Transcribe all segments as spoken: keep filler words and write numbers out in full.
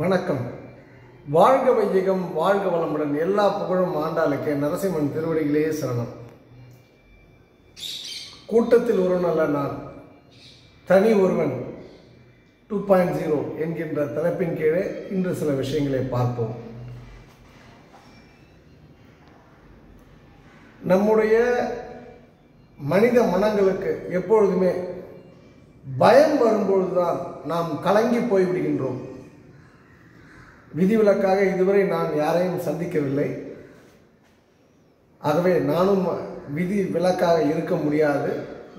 வணக்கம். வாழ்க வையகம், வாழ்க வளமுடன். எல்லா புகழும் ஆண்டாளுக்கு. நரசிம்மன் திருவடிகளே சரணம். கூட்டத்தில் ஒருவன் அல்ல நான், தனி ஒருவன் டூ பாயிண்ட் ஜீரோ என்கின்ற தலைப்பின் கீழே இன்று சில விஷயங்களை பார்ப்போம். நம்முடைய மனித மனங்களுக்கு எப்பொழுதுமே பயம் வரும்பொழுதுதான் நாம் கலங்கி போய்விடுகின்றோம். விதிவிலக்காக இதுவரை நான் யாரையும் சந்திக்கவில்லை. ஆகவே நானும் விதி விலக்காக இருக்க முடியாது.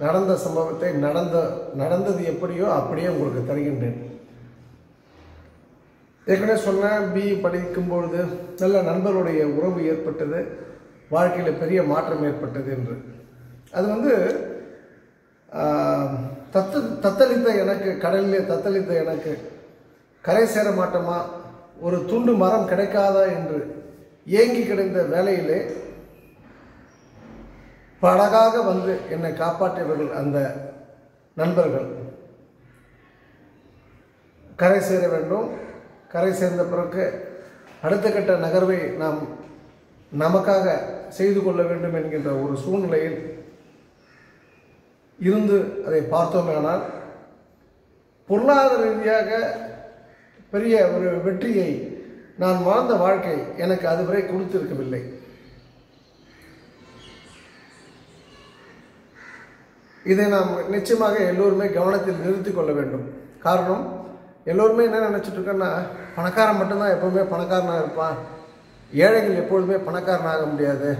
நடந்த சம்பவத்தை நடந்த நடந்தது எப்படியோ அப்படியே உங்களுக்கு தருகின்றேன். ஏற்கனவே சொன்னேன், பிஇ படிக்கும்பொழுது நல்ல நண்பருடைய உறவு ஏற்பட்டது, வாழ்க்கையில் பெரிய மாற்றம் ஏற்பட்டது என்று. அது வந்து தத்து தத்தளித்த எனக்கு, கடலிலே தத்தளித்த எனக்கு கரை சேர மாட்டோமா, ஒரு துண்டு மரம் கிடைக்காதா என்று ஏங்கி கிடந்த வேலையிலே படகாக வந்து என்னை காப்பாற்றியவர்கள் அந்த நண்பர்கள். கரை சேர வேண்டும். கரை சேர்ந்த பிறகு அடுத்த கட்ட நகர்வை நாம் நமக்காக செய்து கொள்ள வேண்டும் என்கின்ற ஒரு சூழ்நிலையில் இருந்து அதை பார்த்தோமேனால் பொருளாதார ரீதியாக பெரிய ஒரு வெற்றியை நான் வாழ்ந்த வாழ்க்கை எனக்கு அதுவரை கொடுத்திருக்கவில்லை. இதை நாம் நிச்சயமாக எல்லோருமே கவனத்தில் நிறுத்தி கொள்ள வேண்டும். காரணம், எல்லோருமே என்ன நினச்சிட்டு இருக்கோன்னா, பணக்காரன் மட்டும்தான் எப்போவுமே பணக்காரனாக இருப்பான், ஏழைகள் எப்பொழுதுமே பணக்காரனாக முடியாது,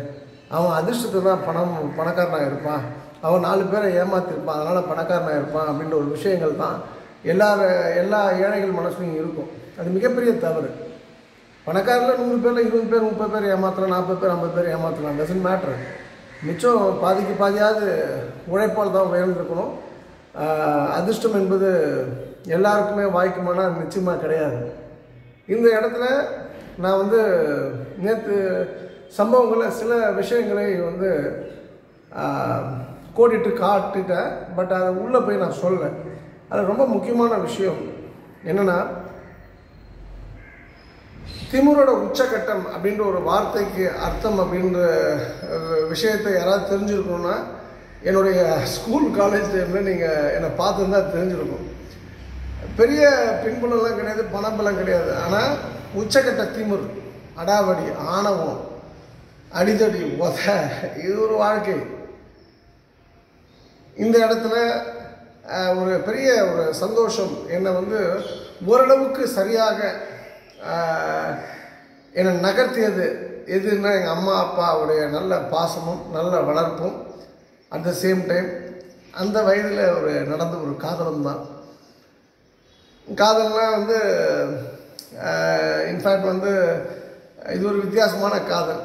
அவன் அதிர்ஷ்டத்தை தான் பணம் பணக்காரனாக இருப்பான், அவன் நாலு பேரை ஏமாத்திருப்பான், அதனால் பணக்காரனாக இருப்பான் அப்படின்ற ஒரு விஷயங்கள் தான் எல்லா எல்லா ஏழைகள் மனசுலையும் இருக்கும். அது மிகப்பெரிய தவறு. பணக்காரில் நூறு பேரில் இருபது பேர் முப்பது பேர் ஏமாற்றலாம், நாற்பது பேர் ஐம்பது பேர் ஏமாற்றலாம், டசன்ட் மேட்டர். மிச்சம் பாதிக்கு பாதியாவது உழைப்பால் தான் உயர்ந்திருக்கணும். அதிர்ஷ்டம் என்பது எல்லாருக்குமே வாய்க்குமானால் நிச்சயமாக கிடையாது. இந்த இடத்துல நான் வந்து நேற்று சம்பவங்களை சில விஷயங்களை வந்து கோடிட்டு காட்டுட்டேன். பட் அதை உள்ளே போய் நான் சொல்லேன். அது ரொம்ப முக்கியமான விஷயம் என்னென்னா, திமிரோட உச்சக்கட்டம் அப்படின்ற ஒரு வார்த்தைக்கு அர்த்தம் அப்படின்ற விஷயத்தை யாராவது தெரிஞ்சுருக்கணும்னா என்னுடைய ஸ்கூல் காலேஜ் டைமில் நீங்கள் என்னை பார்த்துருந்தா தெரிஞ்சுருக்கணும். பெரிய பின்புலம்லாம் கிடையாது, பணப்பலம் கிடையாது, ஆனால் உச்சக்கட்ட திமிர், அடாவடி, ஆணவம், அடிதடி, உத, இது ஒரு வாழ்க்கை. இந்த இடத்துல ஒரு பெரிய ஒரு சந்தோஷம் என்னை வந்து ஓரளவுக்கு சரியாக என்னை நகர்த்தியது எதுன்னா, எங்கள் அம்மா அப்பாவுடைய நல்ல பாசமும் நல்ல வளர்ப்பும், அட் த சேம் டைம் அந்த வயதில் ஒரு நடந்த ஒரு காதலும் தான். காதல்னால் வந்து இன்ஃபேக்ட் வந்து இது ஒரு வித்தியாசமான காதல்.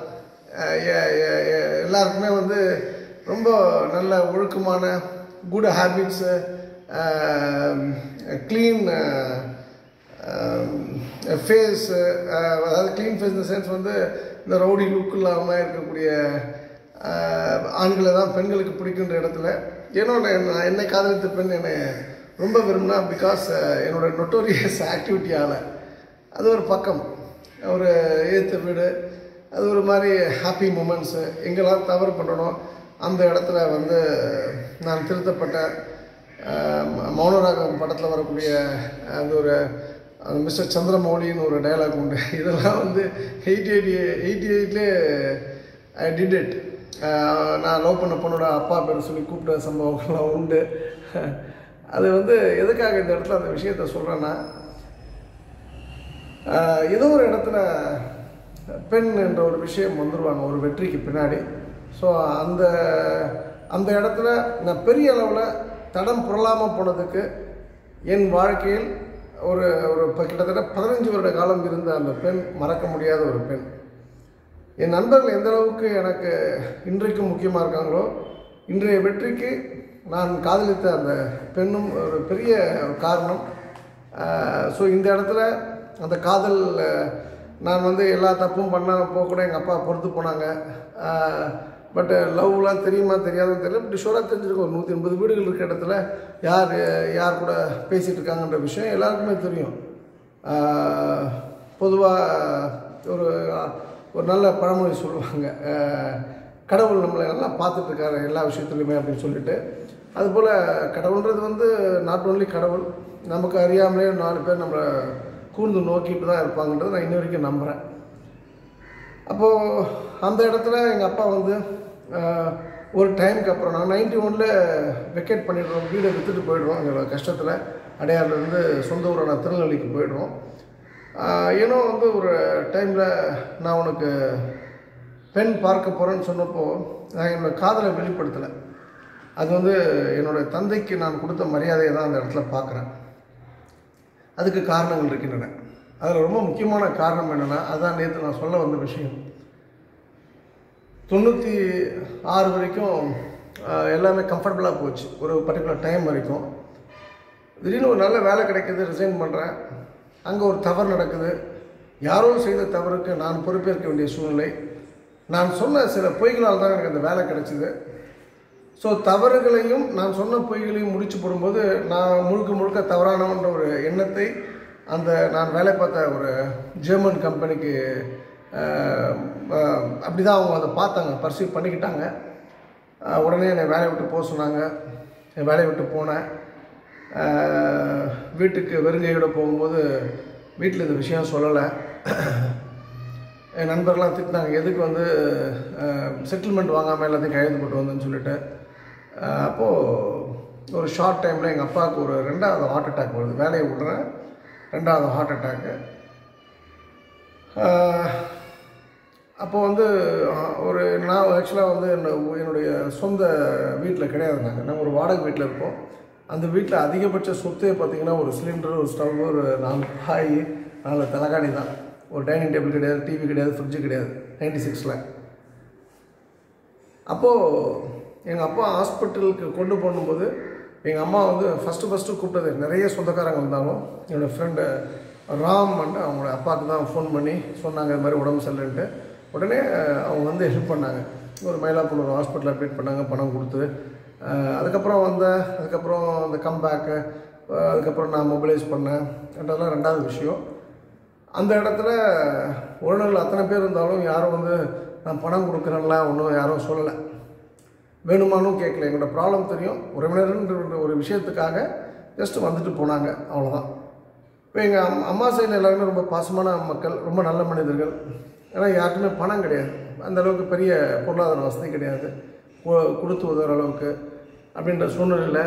எல்லாருக்குமே வந்து ரொம்ப நல்ல ஒழுக்கமான குட் ஹேபிட்ஸு, க்ளீன் ஃபேஸு, அதாவது க்ளீன் ஃபேஸ் இந்த சென்ஸ் வந்து இந்த ரவுடி லுக் இல்லாமல் இருக்கக்கூடிய ஆண்களை தான் பெண்களுக்கு பிடிக்கின்ற இடத்துல ஏன்னோ நான் என்னை காதலித்த பெண் என்னை ரொம்ப விரும்பினா, பிகாஸ் என்னோடய நொட்டோரியஸ் ஆக்டிவிட்டியால். அது ஒரு பக்கம் ஒரு ஏற்ற வீடு, அது ஒரு மாதிரி ஹாப்பி மூமெண்ட்ஸு. எங்கெல்லாம் தவறு பண்ணணும் அந்த இடத்துல வந்து நான் திருத்தப்பட்ட மௌனராகம் படத்தில் வரக்கூடிய அந்த ஒரு மிஸ்டர் சந்திரமௌலின்னு ஒரு டைலாக் உண்டு. இதெல்லாம் வந்து எயிட்டி எயிட்டி எயிட்டி எயிட்லேயே ஐ டிட் இட். நான் லவ் பண்ண பொண்ணோட அப்பா பேர் சொல்லி கூப்பிட்ட சம்பவங்கள்லாம் உண்டு. அது வந்து எதுக்காக இந்த இடத்துல அந்த விஷயத்த சொல்கிறேன்னா, ஏதோ ஒரு இடத்துல பெண் என்ற ஒரு விஷயம் வந்துடுவாங்க ஒரு வெற்றிக்கு பின்னாடி. ஸோ அந்த அந்த இடத்துல நான் பெரிய அளவில் தடம் புரளாமல் போனதுக்கு என் வாழ்க்கையில் ஒரு ஒரு கிட்டத்தட்ட பதினஞ்சு வருட காலம் இருந்த அந்த பெண் மறக்க முடியாத ஒரு பெண். என் நண்பர்கள் எந்த அளவுக்கு எனக்கு இன்றைக்கு முக்கியமாக இருக்காங்களோ, இன்றைய வெற்றிக்கு நான் காதலித்த அந்த பெண்ணும் ஒரு பெரிய காரணம். ஸோ இந்த இடத்துல அந்த காதல், நான் வந்து எல்லா தப்பும் பண்ணால் போக கூட எங்கள் அப்பா பொறுத்து போனாங்க. பட்டு லவ்லாம் தெரியுமா தெரியாதுன்னு தெரியல, பட் ஷோராக தெரிஞ்சிருக்கோம். ஒரு நூற்றி எண்பது வீடுகள் இருக்கிற இடத்துல யார் யார் கூட பேசிகிட்டு இருக்காங்கன்ற விஷயம் எல்லாருக்குமே தெரியும். பொதுவாக ஒரு ஒரு நல்ல பழமொழி சொல்லுவாங்க, கடவுள் நம்மளை நல்லா பார்த்துட்டு இருக்காரு எல்லா விஷயத்துலையுமே அப்படின்னு சொல்லிட்டு. அதுபோல் கடவுள்ன்றது வந்து நாட் ஓன்லி கடவுள், நமக்கு அறியாமலே நாலு பேர் நம்மளை கூர்ந்து நோக்கிட்டு தான் இருப்பாங்கன்றது நான் இன்ன வரைக்கும் நம்புகிறேன். அப்போது அந்த இடத்துல எங்கள் அப்பா வந்து ஒரு டைமுக்கு அப்புறம் நாங்கள் நைன்டி ஒனில் வெக்கேட் பண்ணிடுறோம், வீடை விற்றுட்டு போயிடுறோம். எங்களோட கஷ்டத்தில் அடையாறுலேருந்து சொந்த ஊரான திருநெல்வேலிக்கு போயிடுறோம். ஏன்னோ வந்து ஒரு டைமில் நான் உனக்கு பெண் பார்க்க போகிறேன்னு சொன்னப்போ நான் என்னோடய காதலை வெளிப்படுத்தலை. அது வந்து என்னோடய தந்தைக்கு நான் கொடுத்த மரியாதையை தான் அந்த இடத்துல பார்க்குறேன். அதுக்கு காரணங்கள் இருக்கின்றன. அதில் ரொம்ப முக்கியமான காரணம் என்னென்னா, அதான் நேற்று நான் சொல்ல வந்த விஷயம், தொண்ணூற்றி ஆறு வரைக்கும் எல்லாமே கம்ஃபர்டபுளாக போச்சு. ஒரு பர்டிகுலர் டைம் வரைக்கும் திடீர்னு ஒரு நல்ல வேலை கிடைக்கிது, ரிசைன் பண்ணுறேன். அங்கே ஒரு தவறு நடக்குது, யாரோ செய்த தவறுக்கு நான் பொறுப்பேற்க வேண்டிய சூழ்நிலை. நான் சொன்ன சில பொய்களால் தான் எனக்கு அந்த வேலை கிடைச்சிது. ஸோ தவறுகளையும் நான் சொன்ன பொய்களையும் முடிச்சு போடும்போது நான் முழுக்க முழுக்க தவறானவன்ற ஒரு எண்ணத்தை அந்த நான் வேலை பார்த்த ஒரு ஜெர்மன் கம்பெனிக்கு அப்படி தான் அவங்க அதை பார்த்தாங்க, பர்சீவ் பண்ணிக்கிட்டாங்க. உடனே என்னை வேலையை விட்டு போக சொன்னாங்க. என் வேலையை விட்டு போனேன். வீட்டுக்கு வெறுங்கையோடு போகும்போது வீட்டில் இந்த விஷயம் சொல்லலை. என் நண்பர்கள்லாம் திட்டினாங்க, எதுக்கு வந்து செட்டில்மெண்ட் வாங்காமல் எல்லாத்தையும் கையெழுத்து போட்டு வந்தேன்னு சொல்லிட்டு. அப்போது ஒரு ஷார்ட் டைமில் எங்கள் அப்பாவுக்கு ஒரு ரெண்டாவது ஹார்ட் அட்டாக் வருது. வேலையை விடுறேன், ரெண்டாவது ஹார்ட் அட்டாக்கு. அப்போது வந்து ஒரு நான் ஆக்சுவலாக வந்து என்ன என்னுடைய சொந்த வீட்டில் கிடையாது, நாங்கள் நாங்கள் ஒரு வாடகை வீட்டில் இருப்போம். அந்த வீட்டில் அதிகபட்ச சொத்தே பார்த்திங்கன்னா ஒரு சிலிண்டர், ஒரு ஸ்டவ், ஒரு நாலு பாய், நாலு தலைகாணி தான். ஒரு டைனிங் டேபிள் கிடையாது, டிவி கிடையாது, ஃப்ரிட்ஜு கிடையாது. நைன்டி சிக்ஸில் அப்போது எங்கள் அப்பா ஹாஸ்பிட்டலுக்கு கொண்டு போகும்போது எங்கள் அம்மா வந்து ஃபஸ்ட்டு ஃபஸ்ட்டு கூப்பிட்டது, நிறைய சொந்தக்காரங்க இருந்தாலும் என்னோடய ஃப்ரெண்டு ராம் அண்ட் அவங்களோட அப்பாவுக்கு தான் ஃபோன் பண்ணி சொன்னாங்க, இது மாதிரி உடம்பு சரியில்லைன்ட்டு. உடனே அவங்க வந்து ஹெல்ப் பண்ணாங்க. ஒரு மயிலாப்பூர் ஒரு ஹாஸ்பிட்டலில் அட்மிட் பண்ணாங்க, பணம் கொடுத்து. அதுக்கப்புறம் வந்த அதுக்கப்புறம் அந்த கம்பேக்கு, அதுக்கப்புறம் நான் மொபைலைஸ் பண்ணேன். அதெல்லாம் ரெண்டாவது விஷயம். அந்த இடத்துல உறவினர்கள் அத்தனை பேர் இருந்தாலும் யாரும் வந்து நான் பணம் கொடுக்குறேன்னா ஒன்றும் யாரும் சொல்லலை, வேணுமானும் கேட்கல. எங்களோட ப்ராப்ளம் தெரியும், உறவினர்ன்ற ஒரு விஷயத்துக்காக ஜஸ்ட்டு வந்துட்டு போனாங்க, அவ்வளோதான். இப்போ எங்கள் அம் அம்மா சைடில் எல்லாருமே ரொம்ப பாசமான மக்கள், ரொம்ப நல்ல மனிதர்கள். ஏன்னா யாருக்குமே பணம் கிடையாது, அந்தளவுக்கு பெரிய பொருளாதார வசதி கிடையாது, கொடுத்து உதவுற அளவுக்கு. அப்படின்ற சூழ்நிலையில்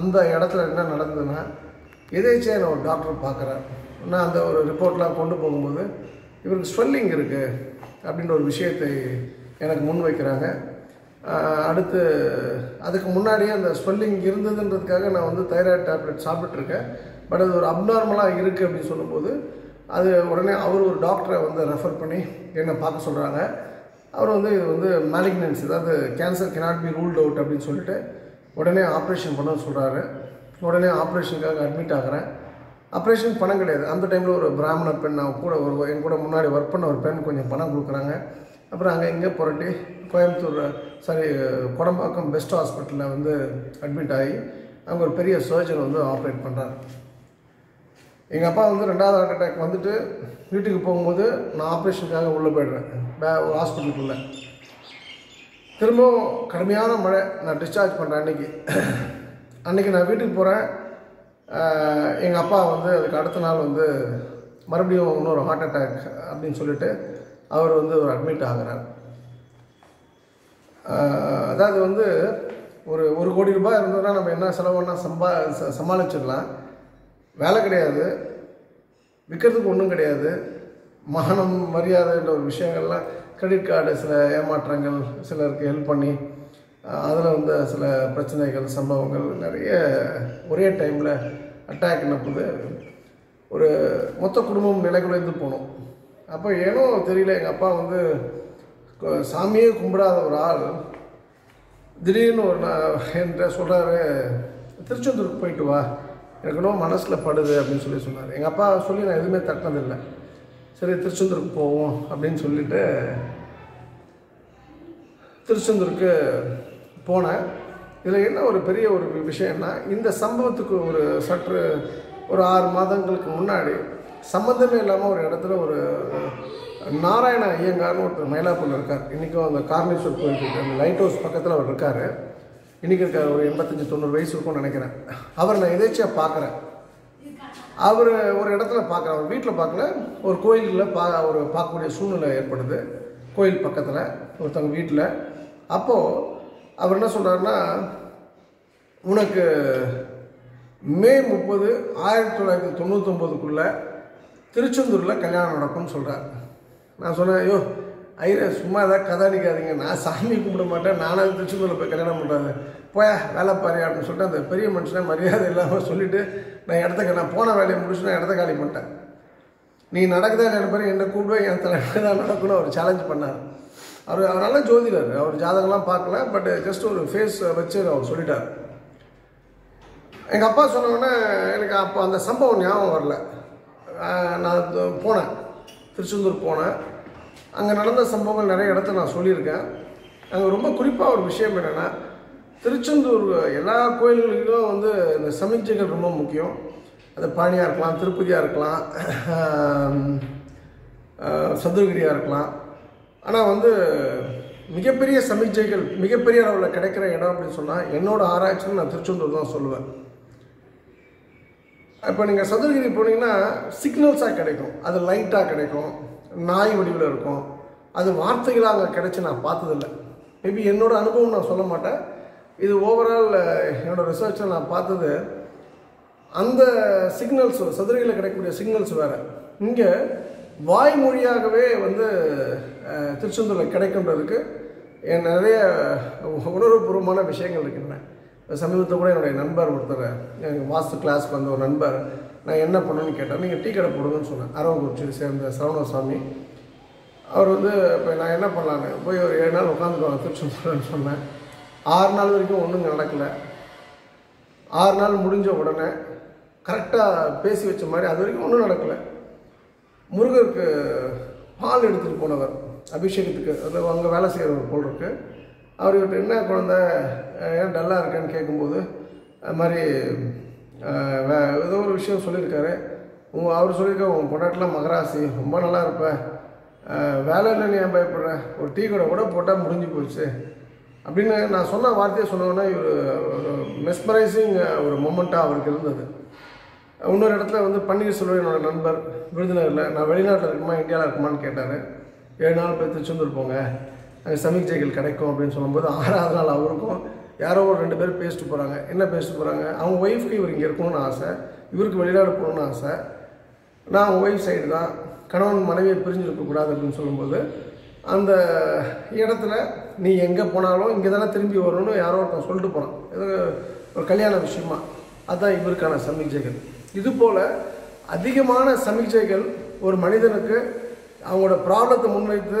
அந்த இடத்துல என்ன நடந்ததுன்னா, எதேச்சே நான் ஒரு டாக்டர் பார்க்குறேன். நான் அந்த ஒரு ரிப்போர்ட்லாம் கொண்டு போகும்போது இவருக்கு ஸ்வெல்லிங் இருக்குது அப்படின்ற ஒரு விஷயத்தை எனக்கு முன் வைக்கிறாங்க. அடுத்து அதுக்கு முன்னாடியே அந்த ஸ்வெல்லிங் இருந்ததுன்றதுக்காக நான் வந்து தைராய்டு டேப்லெட் சாப்பிட்டுருக்கேன். பட் அது ஒரு அப்நார்மலாக இருக்குது அப்படின்னு சொல்லும்போது அது உடனே அவர் ஒரு டாக்டரை வந்து ரெஃபர் பண்ணி என்னை பார்க்க சொல்கிறாங்க. அவர் வந்து இது வந்து மேலிக்னன்ஸ், அதாவது cancer cannot be ruled out அப்படின்னு சொல்லிட்டு உடனே ஆப்ரேஷன் பண்ண சொல்கிறாரு. உடனே ஆப்ரேஷனுக்காக அட்மிட் ஆகிறேன். ஆப்ரேஷன் பணம் கிடையாது. அந்த டைமில் ஒரு பிராமண பெண், நான் கூட ஒரு என் கூட முன்னாடி ஒர்க் பண்ண ஒரு பெண் கொஞ்சம் பணம் கொடுக்குறாங்க. அப்புறம் அங்கே இங்கே புரட்டி கோயம்புத்தூர் சாரி கொடம்பாக்கம் பெஸ்ட் ஹாஸ்பிட்டலில் வந்து அட்மிட் ஆகி அங்கே ஒரு பெரிய சர்ஜன் வந்து ஆப்ரேட் பண்ணுறாரு. எங்கள் அப்பா வந்து ரெண்டாவது ஹார்ட் அட்டாக் வந்துட்டு வீட்டுக்கு போகும்போது நான் ஆப்ரேஷனுக்காக உள்ளே போய்டுறேன் பே ஒரு ஹாஸ்பிட்டலுக்குள்ளே. திரும்பவும் கடுமையான மழை, நான் டிஸ்சார்ஜ் பண்ணுறேன். அன்றைக்கி அன்றைக்கி நான் வீட்டுக்கு போகிறேன். எங்கள் அப்பா வந்து அதுக்கு அடுத்த நாள் வந்து மறுபடியும் இன்னொரு ஹார்ட் அட்டாக் அப்படின்னு சொல்லிட்டு அவர் வந்து ஒரு அட்மிட் ஆகிறார். அதாவது வந்து ஒரு ஒரு கோடி ரூபாய் இருந்ததுன்னா நம்ம என்ன செலவுன்னா சம்பா சமாளிச்சிடலாம். வேலை கிடையாது, விற்கிறதுக்கு ஒன்றும் கிடையாது, மானம் மரியாதைன்ற ஒரு விஷயங்கள்லாம் கிரெடிட் கார்டு சில ஏமாற்றங்கள், சிலருக்கு ஹெல்ப் பண்ணி அதில் வந்து சில பிரச்சனைகள் சம்பவங்கள் நிறைய ஒரே டைமில் அட்டாக் பண்ணப்போது ஒரு மொத்த குடும்பம் நிலைக்குலேருந்து போனோம். அப்போ ஏனோ தெரியல, எங்கள் அப்பா வந்து சாமியே கும்பிடாத ஒரு ஆள் திடீர்னு ஒரு நான் என்கிட்ட சொல்கிறாரு, திருச்செந்தூருக்கு போயிட்டு வா, எனக்குனோ மனசில் படுது அப்படின்னு சொல்லி சொன்னார். எங்கள் அப்பா சொல்லி நான் எதுவுமே தட்டினதில்லை. சரி திருச்செந்தூருக்கு போவோம் அப்படின்னு சொல்லிட்டு திருச்செந்தூருக்கு போனேன். இதில் என்ன ஒரு பெரிய ஒரு விஷயம்னா, இந்த சம்பவத்துக்கு ஒரு சற்று ஒரு ஆறு மாதங்களுக்கு முன்னாடி சம்பந்தமே இல்லாமல் ஒரு இடத்துல ஒரு நாராயண ஐயங்கார்னு ஒருத்தர் மயிலாப்பூரில் இருக்கார். இன்றைக்கும் அந்த கார்னேஸ்வர் கோயில்கிட்ட அந்த லைட் ஹவுஸ் பக்கத்தில் அவர் இருக்கார். இன்றைக்கி இருக்க ஒரு எண்பத்தஞ்சு தொண்ணூறு வயசு இருக்கும்னு நினைக்கிறேன். அவர் நான் எதேச்சியாக பார்க்குறேன். அவர் ஒரு இடத்துல பார்க்குறேன், அவர் வீட்டில் பார்க்கல, ஒரு கோயிலில் பா ஒரு பார்க்கக்கூடிய சூழ்நிலை ஏற்படுது. கோயில் பக்கத்தில் ஒருத்தவங்க வீட்டில். அப்போது அவர் என்ன சொல்கிறாருன்னா, உனக்கு மே முப்பது ஆயிரத்தி தொள்ளாயிரத்தி தொண்ணூற்றொம்போதுக்குள்ளே திருச்செந்தூரில் கல்யாணம் நடக்கும்னு சொல்கிறார். நான் சொன்னேன், ஐயோ ஐயா சும்மா ஏதாவது கதை அடிக்காதீங்க, நான் சாமி கும்பிட மாட்டேன், நானாவது திருச்செந்தூரில் போய் கல்யாணம் பண்ணுறாங்க, போயா வேலை பாரு அப்படின்னு சொல்லிட்டு அந்த பெரிய மனுஷனை மரியாதை இல்லாமல் சொல்லிவிட்டு நான் இடத்துக்கு நான் போன வேலையை முடிச்சு நான் இடத்த காலி பண்ணிட்டேன். நீ நடக்குதா ரெண்டு பேரும் என்னை கூப்பிடுவேன், என் தலைக்கு தான் நடக்கணும் அவர் சேலஞ்ச் பண்ணார். அவர் அவரால் ஜோதிடர், அவர் ஜாதகம்லாம் பார்க்கல, பட் ஜஸ்ட் ஒரு ஃபேஸ் வச்சு அவர் சொல்லிட்டார். எங்கள் அப்பா சொன்னோடனே எனக்கு அப்போ அந்த சம்பவம் ஞாபகம் வரல. நான் போனேன், திருச்செந்தூர் போனேன். அங்கே நடந்த சம்பவங்கள் நிறைய இடத்துல நான் சொல்லியிருக்கேன். அங்கே ரொம்ப குறிப்பாக ஒரு விஷயம் என்னென்னா, திருச்செந்தூர் எல்லா கோயில்களுக்கும் வந்து இந்த சமீட்சைகள் ரொம்ப முக்கியம். அது பாணியாக இருக்கலாம், திருப்பதியாக இருக்கலாம், சதுரகிரியாக இருக்கலாம். ஆனால் வந்து மிகப்பெரிய சமீட்சைகள் மிகப்பெரிய அளவில் கிடைக்கிற இடம் அப்படின்னு சொன்னால் என்னோடய ஆராய்ச்சின்னு நான் திருச்செந்தூர் தான் சொல்லுவேன். இப்போ நீங்கள் சதுரகிரி போனீங்கன்னா சிக்னல்ஸாக கிடைக்கும், அது லைட்டாக கிடைக்கும், நாய் வடிவில் இருக்கும். அது வார்த்தைகளாக அங்கே கிடைச்சி நான் பார்த்ததில்லை. மேபி என்னோடய அனுபவம் நான் சொல்ல மாட்டேன், இது ஓவரால் என்னோடய ரிசர்ச்சில் நான் பார்த்தது. அந்த சிக்னல்ஸ் சதுரகிரியில் கிடைக்கக்கூடிய சிக்னல்ஸ் வேறு, இங்கே வாய்மொழியாகவே வந்து திருச்செந்தூரில் கிடைக்கின்றதுக்கு என் நிறைய உணர்வுபூர்வமான விஷயங்கள் இருக்கின்றன. சமீபத்தில் கூட என்னுடைய நண்பர் ஒருத்தர், எங்கள் வாஸ்து கிளாஸ்க்கு வந்த ஒரு நண்பர், நான் என்ன பண்ணணும்னு கேட்டேன். நீங்கள் டீ கடை போடுங்கன்னு சொன்னேன். அரவங்குறிச்சி சேர்ந்த சரவணசாமி அவர் வந்து, இப்போ நான் என்ன பண்ணலான்னு போய் ஒரு ஏழு நாள் உட்காந்துருவாங்க திருச்செந்தூர்னு சொன்னேன். ஆறு நாள் வரைக்கும் ஒன்றும் நடக்கலை. ஆறு நாள் முடிஞ்ச உடனே கரெக்டாக பேசி வச்ச மாதிரி அது வரைக்கும் ஒன்றும் நடக்கலை. முருகருக்கு பால் எடுத்துகிட்டு போனவர் அபிஷேகத்துக்கு, அதில் அங்கே வேலை செய்கிறவர் போல் இருக்கு. அவர்கிட்ட என்ன குழந்த ஏன் டல்லாக இருக்கேன்னு கேட்கும்போது அது மாதிரி வே ஏதோ ஒரு விஷயம் சொல்லியிருக்காரு. உங்க அவர் சொல்லியிருக்க உங்கள் பொண்டாட்டிலாம் மகராசி, ரொம்ப நல்லா இருப்பேன், வேலை இல்லை நீ ஏன் பயப்படுறேன், ஒரு டீ கடை கூட போட்டால் முடிஞ்சு போச்சு அப்படின்னு நான் சொன்ன வார்த்தையை சொன்னோன்னா ஒரு மெஸ்மரைசிங் ஒரு மொமெண்ட்டாக அவருக்கு இருந்தது. இன்னொரு இடத்துல வந்து பன்னீர் செல்வன் என்னோட நண்பர் விருதுநகரில், நான் வெளிநாட்டில் இருக்குமா இந்தியாவில் இருக்குமான்னு கேட்டார். ஏழு நாள் போய் திருச்செந்தூர் போங்க, அங்கே சமீட்சைகள் கிடைக்கும் அப்படின்னு சொல்லும்போது ஆறாவது நாள் அவருக்கும் யாரோ ஒரு ரெண்டு பேர் பேசிட்டு போகிறாங்க. என்ன பேசிட்டு போகிறாங்க, அவங்க ஒய்ஃப்க்கு இவர் இங்கே இருக்கணும்னு ஆசை, இவருக்கு வெளிநாடு போகணுன்னு ஆசை, நான் அவங்க ஒய்ஃப் சைடு தான், கணவன் மனைவியை பிரிஞ்சு இருக்கக்கூடாது அப்படின்னு சொல்லும்போது அந்த இடத்துல நீ எங்கே போனாலும் இங்கே தானே திரும்பி வரணும்னு யாரோ ஒருத்தன் சொல்லிட்டு போனான். இது ஒரு கல்யாண விஷயமா, அதுதான் இவருக்கான சமீட்சைகள். இதுபோல் அதிகமான சமீட்சைகள் ஒரு மனிதனுக்கு அவங்களோட ப்ராப்ளத்தை முன்வைத்து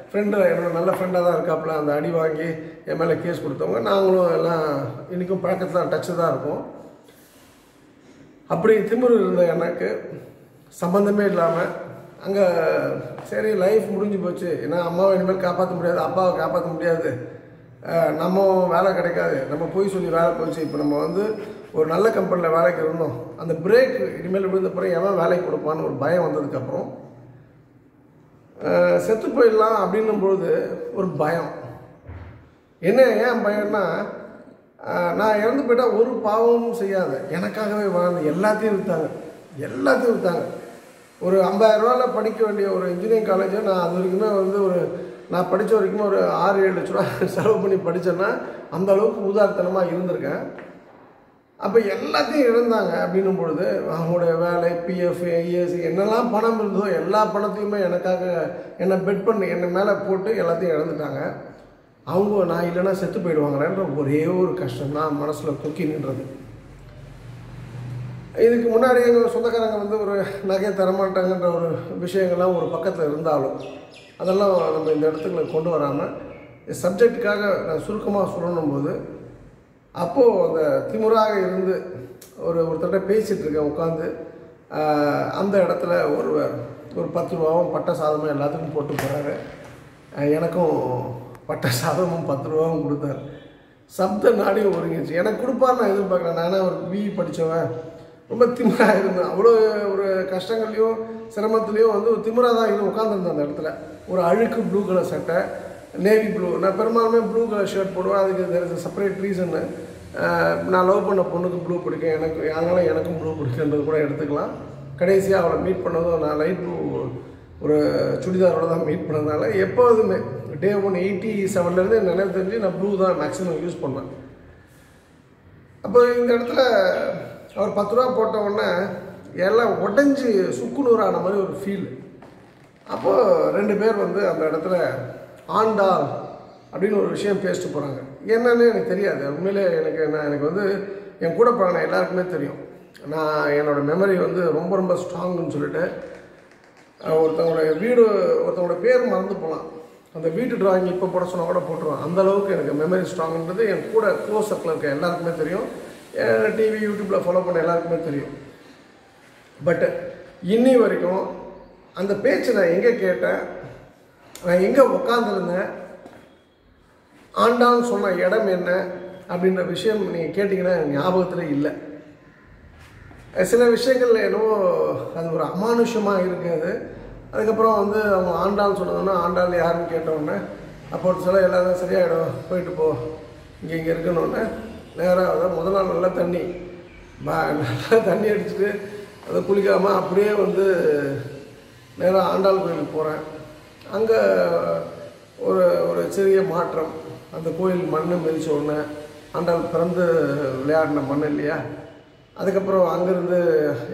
ஃப்ரெண்டு, என்னோடய நல்ல ஃப்ரெண்டாக தான் இருக்காப்புல, அந்த அடி வாங்கி என் மேலே கேஸ் கொடுத்தவங்க நாங்களும் எல்லாம் இன்றைக்கும் பழக்கத்தில் டச்சு தான் இருக்கும். அப்படி திமிரு இருந்த எனக்கு சம்பந்தமே இல்லாமல் அங்கே சரி லைஃப் முடிஞ்சு போச்சு, ஏன்னா அம்மாவை இனிமேல் காப்பாற்ற முடியாது, அப்பாவை காப்பாற்ற முடியாது, நம்ம வேலை கிடைக்காது, நம்ம போய் சொல்லி வேலை போச்சு. இப்போ நம்ம வந்து ஒரு நல்ல கம்பெனியில் வேலைக்கு இருந்தோம், அந்த பிரேக் இனிமேல் விழுந்தப்புறம் எவன் வேலைக்கு கொடுப்பான்னு ஒரு பயம் வந்ததுக்கப்புறம் செத்து போயிடலாம் அப்படின்னும்பொழுது ஒரு பயம். என்ன ஏன் பயம்னா, நான் இறந்து போயிட்டால் ஒரு பாவமும் செய்யாது, எனக்காகவே வாழ்ந்து எல்லாத்தையும் விற்றாங்க எல்லாத்தையும் விற்றாங்க ஒரு ஐம்பதாயிரரூவாவில் படிக்க வேண்டிய ஒரு இன்ஜினியரிங் காலேஜை நான் அது வரைக்குமே வந்து ஒரு நான் படித்த வரைக்கும் ஒரு ஆறு ஏழு லட்ச ரூபா செலவு பண்ணி படித்தேன்னா அந்த அளவுக்கு உதார்த்தனமாக இருந்திருக்கேன். அப்போ எல்லாத்தையும் இழந்தாங்க அப்படின்னும் பொழுது அவங்களுடைய வேலை, பிஎஃப், ஐஎஸ், என்னெல்லாம் பணம் இருந்ததோ எல்லா பணத்தையுமே எனக்காக என்னை பெட் பண்ணி என்னை மேலே போட்டு எல்லாத்தையும் இழந்துட்டாங்க. அவங்க நான் இல்லைன்னா செத்து போயிடுவாங்களேன்ற ஒரே ஒரு கஷ்டம் தான் மனசில் தூக்கி நின்றது. இதுக்கு முன்னாடி எங்கள் சொந்தக்காரங்க வந்து ஒரு நகையை தரமாட்டாங்கன்ற ஒரு விஷயங்கள்லாம் ஒரு பக்கத்தில் இருந்தாலும் அதெல்லாம் நம்ம இந்த இடத்துக்குள்ள கொண்டு வராமல் சப்ஜெக்டுக்காக நான் சுருக்கமாக சொல்லணும் போது அப்போது அந்த திமுறாக இருந்து ஒரு ஒருத்தர்கிட்ட பேசிகிட்டு இருக்கேன் உட்காந்து அந்த இடத்துல ஒரு ஒரு பத்து ரூபாவும் பட்டை சாதமும் எல்லாத்துக்கும் போட்டு போகிறாரு எனக்கும் பட்டை சாதமும் பத்து ரூபாவும் கொடுத்தாரு சப்த நாடி ஒருங்கிச்சு எனக்கு கொடுப்பார் நான் எதிர்பார்க்குறேன் நானே ஒரு பிஇ படித்தவன் ரொம்ப திமிராக இருந்தேன் அவ்வளோ ஒரு கஷ்டங்கள்லையும் சிரமத்துலேயும் வந்து ஒரு திமிராக தான் இன்னும் உட்காந்துருந்தேன் அந்த இடத்துல ஒரு அழுக்கு ப்ளூ கலர் சட்டை நேவி ப்ளூ நான் பெரும்பாலுமே ப்ளூ கலர் ஷர்ட் போடுவேன் அதுக்கு தெர் இஸ் அ செப்பரேட் ரீசன்னு நான் லவ் பண்ண பொண்ணுக்கு ப்ளூ பிடிக்கும் எனக்கு அதனால் எனக்கும் ப்ளூ பிடிக்குன்றது கூட எடுத்துக்கலாம் கடைசியாக அவளை மீட் பண்ணதும் நான் லைட் ப்ளூ ஒரு சுடிதாரோடு தான் மீட் பண்ணதுனால எப்போதுமே டே ஒன் எயிட்டி செவன்லேருந்து எனக்கு தெரிஞ்சு நான் ப்ளூ தான் மேக்ஸிமம் யூஸ் பண்ணேன் அப்போ இந்த இடத்துல அவர் பத்து ரூபா போட்டவுடனே எல்லாம் உடஞ்சி சுக்குநூறான மாதிரி ஒரு ஃபீல் அப்போது ரெண்டு பேர் வந்து அந்த இடத்துல ஆண்டாள் அப்படின்னு ஒரு விஷயம் பேசிட்டு போகிறாங்க என்னன்னு எனக்கு தெரியாது உண்மையிலே எனக்கு நான் எனக்கு வந்து என் கூட பழகின எல்லாருக்குமே தெரியும் நான் என்னோடய மெமரி வந்து ரொம்ப ரொம்ப ஸ்ட்ராங்குன்னு சொல்லிட்டு ஒருத்தவங்களோட வீடு ஒருத்தவங்களோட பேர் மறந்து போகலாம் அந்த வீட்டு டிராயிங் இப்போ போட சொன்னால் கூட போட்டுருவேன் அந்தளவுக்கு எனக்கு மெமரி ஸ்ட்ராங்குன்றது என் கூட க்ளோஸ் அப்பில் இருக்க எல்லாருக்குமே தெரியும் டிவி யூடியூப்பில் ஃபாலோ பண்ண எல்லாருக்குமே தெரியும் பட் இன்னி வரைக்கும் அந்த பேச்சு நான் எங்கே கேட்டேன் நான் எங்கே உட்காந்துருந்தேன் ஆண்டான்னு சொன்ன இடம் என்ன அப்படின்ற விஷயம் நீங்கள் கேட்டிங்கன்னா ஞாபகத்தில் இல்லை சில விஷயங்கள் என்னவோ அது ஒரு அமானுஷமாக இருக்காது அதுக்கப்புறம் வந்து அவங்க ஆண்டான்னு சொன்னோன்னா ஆண்டாள் யாருன்னு கேட்டோன்னே அப்போ ஒரு சில எல்லாரும் சரியாகிடும் போயிட்டு போ இங்கே இங்கே இருக்கணுன்னே நேராக அதான் முதல் நாள் நல்லா தண்ணி பா நல்லா தண்ணி அடிச்சுட்டு அதை குளிக்காமல் அப்படியே வந்து நேராக ஆண்டாள் கோயிலுக்கு போகிறேன் அங்கே ஒரு ஒரு சிறிய மாற்றம் அந்த கோயில் மண்ணை மிதிச்ச உடனே ஆண்டாள் பிறந்து விளையாடின மண் இல்லையா அதுக்கப்புறம் அங்கேருந்து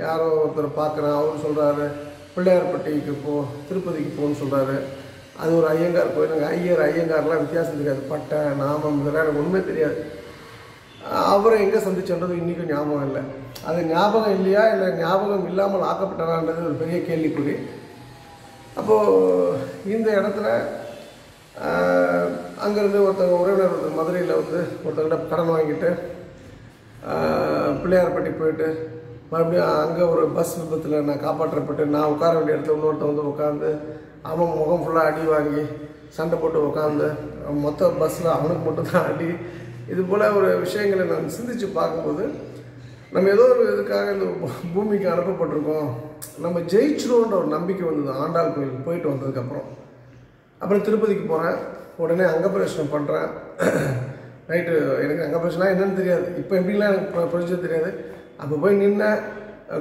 யாரோ ஒருத்தர் பார்க்குறேன் அவர் சொல்கிறாரு பிள்ளையார்பட்டிக்கு போ திருப்பதிக்கு போன்னு சொல்கிறாரு அது ஒரு ஐயங்கார் கோயில் அங்கே ஐயர் ஐயங்கார்லாம் வித்தியாசம் தெரியாது பட்டை நாமம் இதெல்லாம் எனக்கு ஒன்றுமே தெரியாது அவரை எங்கே சந்திச்சன்றது இன்றைக்கும் ஞாபகம் இல்லை அது ஞாபகம் இல்லையா இல்லை ஞாபகம் இல்லாமல் ஆக்கப்பட்டனான்றது ஒரு பெரிய கேள்விக்குறி அப்போது இந்த இடத்துல அங்கேருந்து ஒருத்தவங்க உறவினர் ஒருத்தர் மதுரையில் வந்து ஒருத்தர்கிட்ட கடன் வாங்கிட்டு பிள்ளையார்பட்டி போயிட்டு மறுபடியும் அங்கே ஒரு பஸ் விபத்தில் நான் காப்பாற்றப்பட்டு நான் உட்கார வேண்டிய இடத்துல இன்னொருத்த வந்து உட்காந்து அவன் முகம் ஃபுல்லாக அடி வாங்கி சண்டை போட்டு உட்காந்து மொத்த பஸ்ஸில் அவனுக்கு மட்டும்தான் அடி இது போல் ஒரு விஷயங்களை நான் சிந்தித்து பார்க்கும்போது நம்ம ஏதோ ஒரு இதுக்காக இந்த பூமிக்கு அனுப்பப்பட்டிருக்கோம் நம்ம ஜெயிச்சிடுவோன்ற ஒரு நம்பிக்கை வந்தது ஆண்டாள் கோயிலுக்கு போயிட்டு வந்ததுக்கப்புறம் அப்புறம் திருப்பதிக்கு போகிறேன் உடனே அங்கப்பிரவேசனை பண்ணுறேன் ரைட்டு எனக்கு அங்கப்பிரவேசனா என்னென்னு தெரியாது இப்போ எப்படிலாம் எனக்கு புரிஞ்சது தெரியாது அப்போ போய் நின்னேன்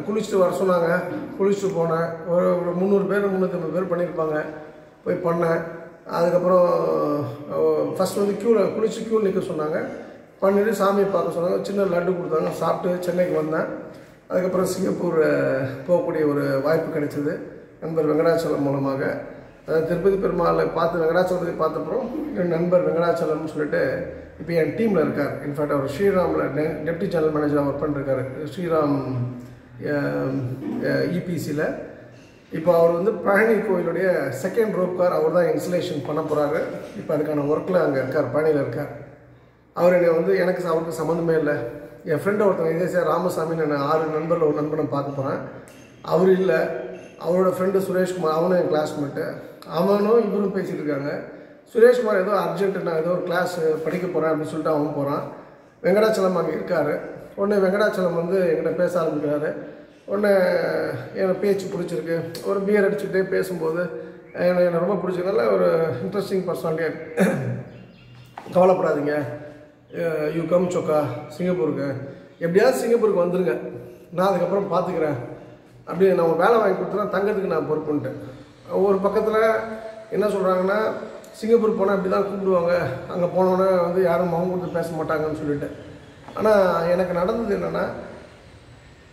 குளிச்சுட்டு வர சொன்னாங்க குளிச்சுட்டு போனேன் ஒரு முந்நூறு பேர் முந்நூற்றி ஐம்பது பேர் பண்ணியிருப்பாங்க போய் பண்ணேன் அதுக்கப்புறம் ஃபஸ்ட் வந்து க்யூவில் குளிச்சு க்யூவில் நிற்க சொன்னாங்க பண்ணிவிட்டு சாமியை பார்க்க சொன்னாங்க சின்ன லட்டு கொடுத்தாங்க சாப்பிட்டு சென்னைக்கு வந்தேன் அதுக்கப்புறம் சிங்கப்பூர் போகக்கூடிய ஒரு வாய்ப்பு கிடைச்சிது நண்பர் வெங்கடாச்சலம் மூலமாக அதாவது திருப்பதி பெருமாளை பார்த்து வெங்கடாச்சலத்தை பார்த்தப்பறம் என் நண்பர் வெங்கடாச்சலம்னு சொல்லிட்டு இப்போ என் டீமில் இருக்கார் இன்ஃபேக்ட் அவர் ஸ்ரீராமில் டெ டெப்டி ஜெனரல் மேனேஜராக ஒர்க் பண்ணிருக்காரு ஸ்ரீராம் இபிசியில் இப்போ அவர் வந்து பழனி கோயிலுடைய செகண்ட் ரோப்கார் அவர் தான் இன்ஸ்டலேஷன் பண்ண போகிறாரு இப்போ அதுக்கான ஒர்க்கில் அங்கே இருக்கார் பழனியில் இருக்கார் அவர் என்னை வந்து எனக்கு அவருக்கு சம்மந்தமே இல்லை என் ஃப்ரெண்டை ஒருத்தன் இதே சார் ராமசாமின்னு நான் ஆறு நண்பரில் ஒரு நண்பனை பார்க்க போகிறேன் அவர் இல்லை அவரோட ஃப்ரெண்டு சுரேஷ்குமார் அவனும் என் கிளாஸ்மேட்டு அவனும் இவரும் பேசிகிட்டு இருக்காங்க சுரேஷ்குமார் ஏதோ அர்ஜென்ட்டு நான் ஏதோ ஒரு கிளாஸ் படிக்க போகிறேன் அப்படின்னு சொல்லிட்டு அவன் போகிறான் வெங்கடாச்சலம் அங்கே இருக்கார் உடனே வெங்கடாச்சலம் வந்து என்கிட்ட பேச ஆரம்பிக்கிறாரு உடனே எனக்கு பேச்சு பிடிச்சிருக்கு ஒரு பியர் அடிச்சுக்கிட்டே பேசும்போது என்னை என்னை ரொம்ப பிடிச்சதுனால ஒரு இன்ட்ரெஸ்டிங் பர்சனாலிட்டியாக கவலைப்படாதீங்க யூ கம் சொக்கா சிங்கப்பூருக்கு எப்படியாவது சிங்கப்பூருக்கு வந்துடுங்க நான் அதுக்கப்புறம் பார்த்துக்கிறேன் அப்படி நம்ம வேலை வாங்கி கொடுத்தனா தங்கத்துக்கு நான் பொறுப்புன்ட்டேன் ஒரு பக்கத்தில் என்ன சொல்கிறாங்கன்னா சிங்கப்பூர் போனால் இப்படி தான் கூப்பிடுவாங்க அங்கே போனோன்னே வந்து யாரும் முகம் கொடுத்து பேச மாட்டாங்கன்னு சொல்லிட்டு ஆனால் எனக்கு நடந்தது என்னென்னா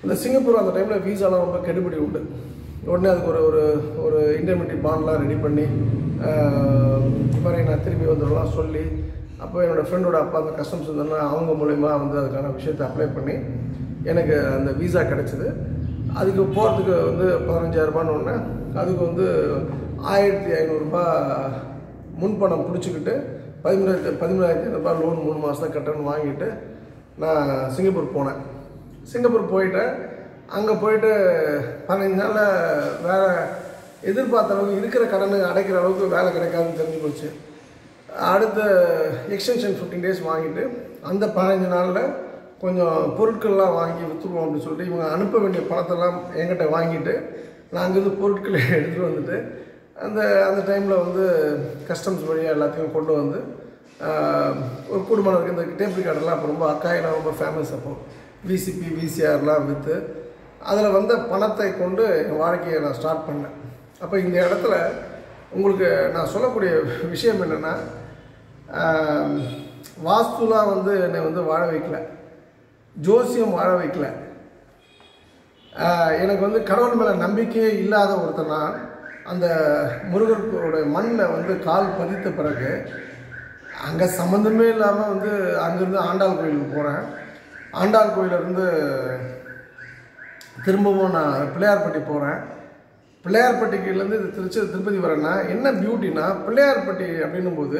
இந்த சிங்கப்பூர் அந்த டைமில் வீசாலாம் ரொம்ப கெடுபிடி உண்டு உடனே அதுக்கு ஒரு ஒரு ஒரு இன்டர்மீடியட் பாண்ட்லாம் ரெடி பண்ணி இப்போ நான் திரும்பி வந்துடலாம் சொல்லி அப்போ என்னோடய ஃப்ரெண்டோட அப்பா அந்த கஸ்டம்ஸ் இருந்தாலும் அவங்க மூலயமா வந்து அதுக்கான விஷயத்தை அப்ளை பண்ணி எனக்கு அந்த visa கிடைச்சது அதுக்கு போறதுக்கு வந்து பதினைந்தாயிரம் ரூபாய் ஒண்ணே அதுக்கு வந்து ஆயிரத்து ஐநூறு ரூபாய் முன்பணம் புடிச்சிக்கிட்டு பதிமூணாயிரத்து ஐநூறு ரூபாய் லோன் மூணு மாசமா கட்டணும் வாங்கிட்டு நான் சிங்கப்பூர் போனேன் சிங்கப்பூர் போயிட்டு அங்க போயிட்டு பதினைந்து நாள்ல வேற எதிர்பார்த்தவங்க இருக்கிற கடனை அடைக்கிற அளவுக்கு வேலை கிடைக்காதுன்னு தெரிஞ்சு போச்சு அடுத்து எக்ஸ்டென்ஷன் பதினைந்து டேஸ் வாங்கிட்டு அந்த பதினைந்து நாள்ல கொஞ்சம் பொருட்கள்லாம் வாங்கி வித்துறோம் அப்படி சொல்லி இவங்க அனுப்ப வேண்டிய பணத்தை எல்லாம் என்கிட்ட வாங்கிட்டு நான் அங்க இருந்து பொருட்களை எடுத்து வந்துட்டு அந்த அந்த டைம்ல வந்து கஸ்டம்ஸ் வழியா எல்லாத்தையும் கொண்டு வந்து ஒரு கூடுமானருக்கு இந்த டேப் ரிகார்டர்லாம் ரொம்ப அக்காயினா ரொம்ப ஃபேமஸ் அப்போ விசிபி விசிஆர்லாம் வித்து அதல வந்த பணத்தை கொண்டு வாழ்க்கையை நான் ஸ்டார்ட் பண்ணேன் அப்ப இந்த இடத்துல உங்களுக்கு நான் சொல்லக்கூடிய விஷயம் என்னன்னா வாஸ்துலா வந்து என்னை வந்து வாழ வைக்கல ஜோசியம் வாழ வைக்கல எனக்கு வந்து கடவுள் மேல நம்பிக்கை இல்லாத ஒருத்தனா அந்த முருகரோட மண்ணை வந்து கால் பதித்த பிறகு அங்க சம்பந்தமே இல்லாம வந்து அங்க இருந்து ஆண்டாள் கோயிலுக்கு போறேன் ஆண்டாள் கோயில்ல இருந்து திரும்பவும் நான் பிள்ளையார்பட்டி போறேன் பிள்ளையார்பட்டியில இருந்து திருச்சி திருப்பதி வரேன்னா என்ன பியூட்டினா பிள்ளையார்பட்டி அப்படினும்போது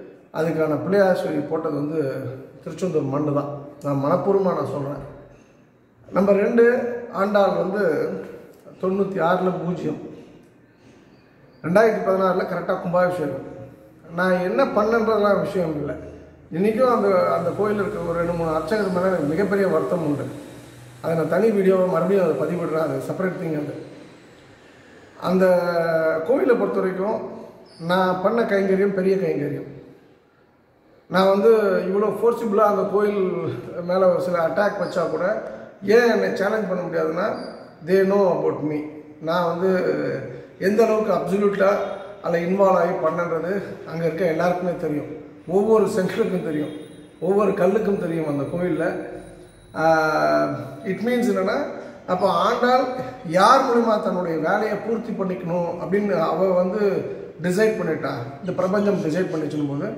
அதுக்கான பிள்ளையார் சொல்லி போட்டது வந்து திருச்செந்தூர் மண்ணு தான் நான் மனப்பூர்வமா நான் சொல்றேன் நம்பர் இரண்டு ஆண்டாள் வந்து தொண்ணூற்று ஆறுல பூஜ்யம் இரண்டாயிரத்து பதினாறுல கரெக்ட்டா கும்பாபிஷேகம் நான் என்ன பண்ணன்றதா விஷயம் இல்லை இன்னைக்கும் அந்த அந்த கோயில்ல இருக்க ஒரு ரெண்டு மூணு அர்ச்சகர் மேல எனக்கு மிகப்பெரிய வருத்தம் உண்டு அதை நான் தனி வீடியோவை மறுபடியும் அதை பதிவிடுறேன் அது செப்பரேட் திங் அது அந்த கோயிலை பொறுத்த வரைக்கும் நான் பண்ண கைங்கரியம் பெரிய கைங்கரியம் நான் வந்து இவ்வளோ ஃபோர்ஸிபிளாக அந்த கோயில் மேலே ஒரு சில அட்டாக் வச்சா கூட ஏன் என்னை சேலஞ்ச் பண்ண முடியாதுன்னா தே நோ அபவுட் மீ நான் வந்து எந்த அளவுக்கு அப்சல்யூட்டாக அதில் இன்வால்வ் ஆகி பண்ணன்றது அங்கே இருக்க எல்லாருக்குமே தெரியும் ஒவ்வொரு செங்கலுக்கும் தெரியும் ஒவ்வொரு கல்லுக்கும் தெரியும் அந்த கோயிலில் இட் மீன்ஸ் என்னன்னா அப்போ ஆண்டாள் யார் மூலமா தன்னுடைய வேலையை பூர்த்தி பண்ணிக்கணும் அப்படின்னு அவ வந்து டிசைட் பண்ணிட்டா இந்த பிரபஞ்சம் டிசைட் பண்ணிச்சுன்னு போது